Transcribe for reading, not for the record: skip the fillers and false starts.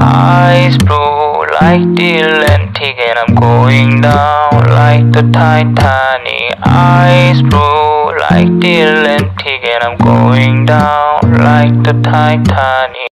Eyes blue like the Atlantic, and I'm going down like the Titanic. Eyes blue like the Atlantic, and I'm going down like the Titanic.